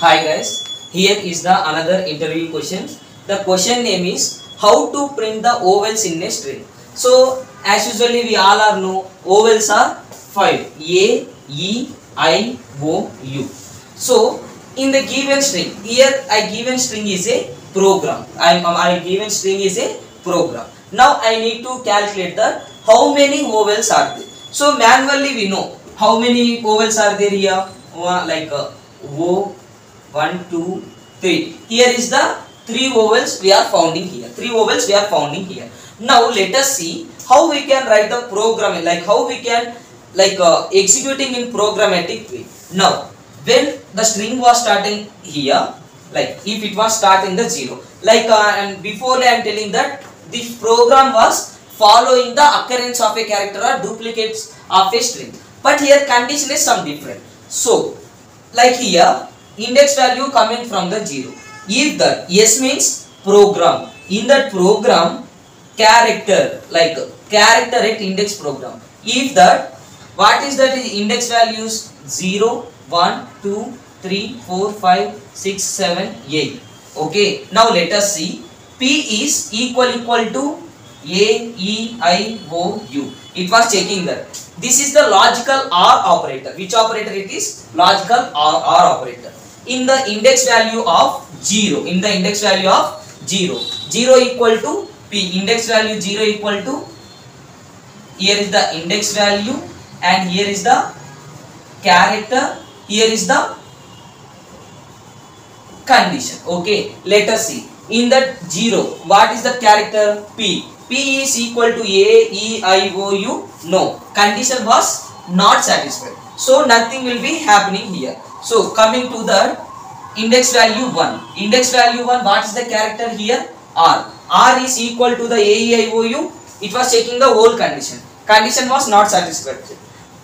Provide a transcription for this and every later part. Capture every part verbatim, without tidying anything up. Hi guys, here is the another interview question. The question name is how to print the ovals in a string. So as usually we all are know ovals are five: A, E, I, O, U. So in the given string, here I given string is a program. I am given string is a program. Now I need to calculate the how many ovals are there. So manually we know how many ovals are there here. Like uh, O. one, two, three. Here is the three ovals we are finding here. Three ovals we are finding here. Now let us see how we can write the programming, like how we can like uh, executing in programmatic way. Now when the string was starting here, like if it was starting the zero, like uh, and before I am telling that this program was following the occurrence of a character or duplicates of a string. But here condition is some different. So like here, index value coming from the zero. If that yes means program, in that program character, like character at index program. If that, what is that is index values zero, one, two, three, four, five, six, seven, eight. Okay, now let us see. P is equal equal to A, E, I, O, U. It was checking that. This is the logical or operator. Which operator it is? Logical or, or operator. In the index value of zero. In the index value of zero. zero equal to P. Index value zero equal to. Here is the index value. And here is the character. Here is the condition. Okay. Let us see. In that zero. What is the character? P. P is equal to A, E, I, O, U. No. Condition was not satisfied. So nothing will be happening here. So coming to the index value one. Index value one, what is the character here? R. R is equal to the A, E, I, O, U. It was checking the whole condition. Condition was not satisfied.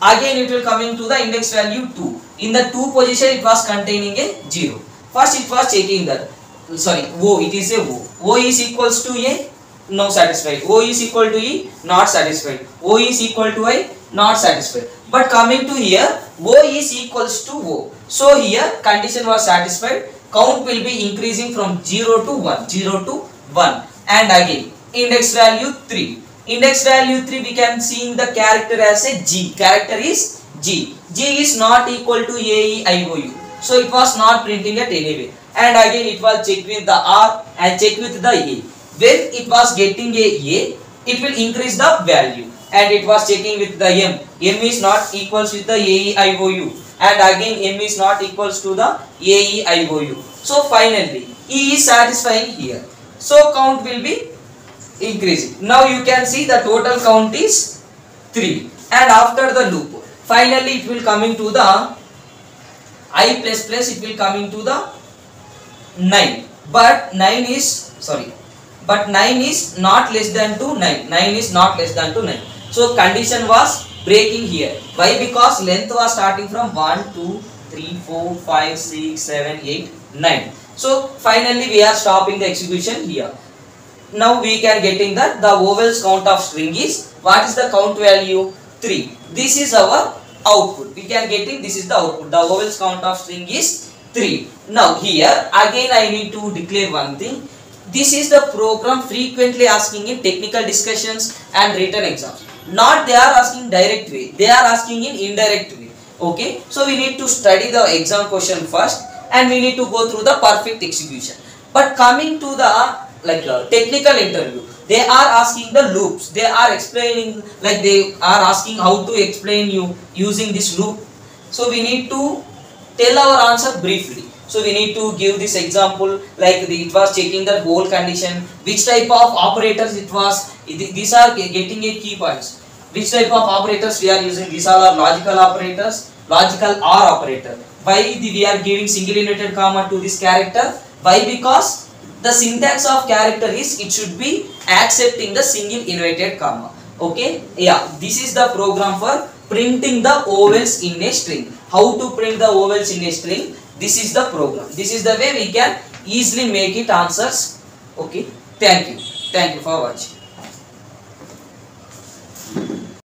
Again it will coming to the index value two. In the two position it was containing a zero. First it was checking that. Sorry, O. It is a O. O is equals to A. No satisfied. O is equal to E, not satisfied. O is equal to I, not satisfied. But coming to here, O is equals to O. So here condition was satisfied. Count will be increasing from zero to one. zero to one. And again, index value three. Index value three we can see in the character as a G. Character is G. G is not equal to A, E, I, O, U. So it was not printing at any way. And again it was checked with the R and checked with the A. When it was getting a A, it will increase the value, and it was checking with the M. M is not equals with the A, E, I, O, U, and again M is not equals to the A, E, I, O, U. So finally E is satisfying here. So count will be increasing. Now you can see the total count is three, and after the loop finally it will coming to the I plus plus, it will coming to the nine, but nine is sorry But nine is not less than to nine. nine is not less than to nine. So condition was breaking here. Why? Because length was starting from one, two, three, four, five, six, seven, eight, nine. So finally we are stopping the execution here. Now we can getting that the ovals count of string is, what is the count value? three. This is our output. We can getting this is the output. The ovals count of string is three. Now here again I need to declare one thing. This is the program frequently asking in technical discussions and written exams. Not they are asking direct way, they are asking in indirect way. Okay, so we need to study the exam question first, and we need to go through the perfect execution. But coming to the like uh, technical interview, they are asking the loops, they are explaining, like they are asking how to explain you using this loop. So we need to tell our answer briefly. So we need to give this example, like the, it was checking the whole condition, which type of operators it was, these are getting a key points, which type of operators we are using, these are our logical operators, logical or operator, why the, we are giving single united comma to this character, why? Because the syntax of character is, it should be accepting the single united comma. Okay, yeah, this is the program for printing the ovals in a string. How to print the ovals in a string. This is the program. This is the way we can easily make it answers. Okay. Thank you. Thank you for watching.